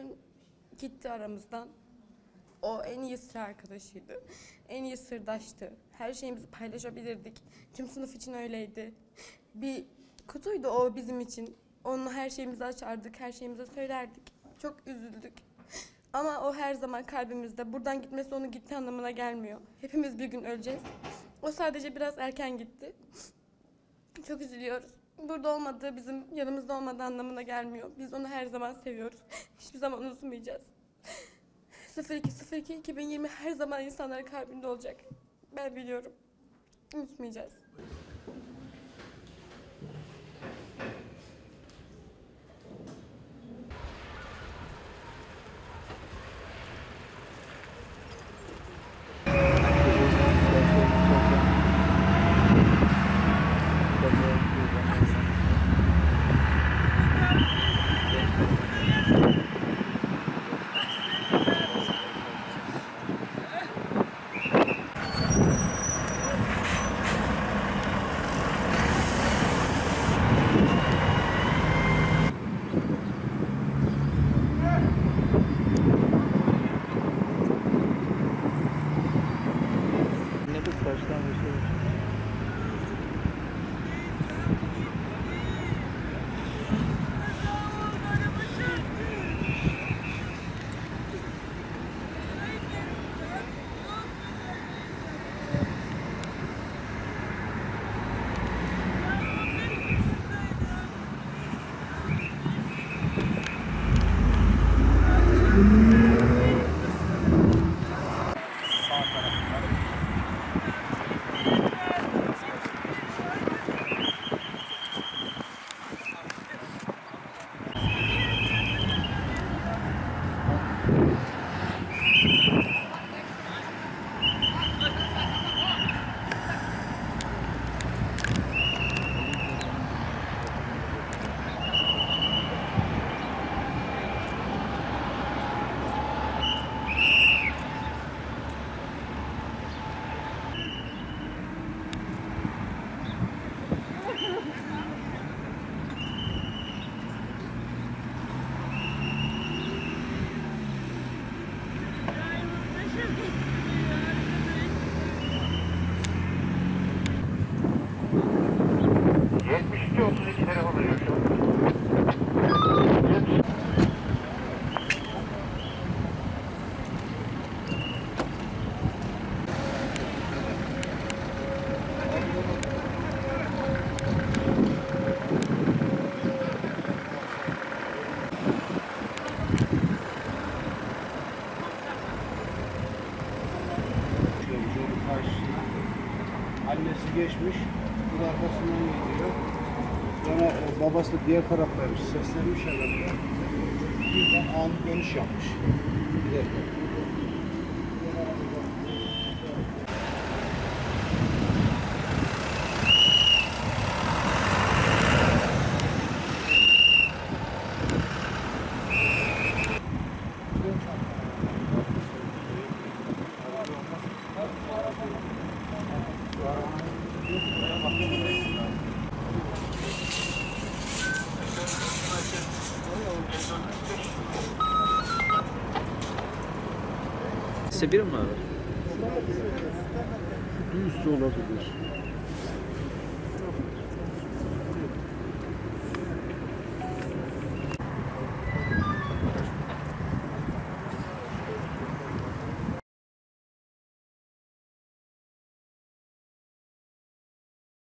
gün gitti aramızdan. O en iyi sıra arkadaşıydı. En iyi sırdaştı. Her şeyimizi paylaşabilirdik. Tüm sınıf için öyleydi. Bir kutuydu o bizim için. Onunla her şeyimizi açardık, her şeyimize söylerdik. Çok üzüldük. Ama o her zaman kalbimizde. Buradan gitmesi onun gitti anlamına gelmiyor. Hepimiz bir gün öleceğiz. O sadece biraz erken gitti. Çok üzülüyoruz. Burada olmadığı bizim yanımızda olmadığı anlamına gelmiyor. Biz onu her zaman seviyoruz. Hiçbir zaman unutmayacağız. 02.02.2020 her zaman insanların kalbinde olacak. Ben biliyorum. Unutmayacağız. Annesi geçmiş, bu arkasından gidiyor. Sonra babası diğer taraflarmış, seslenmiş herhalde. Birden anlık dönüş yapmış. Bir dakika. Lise 1 mi abi? Üstü olabilir.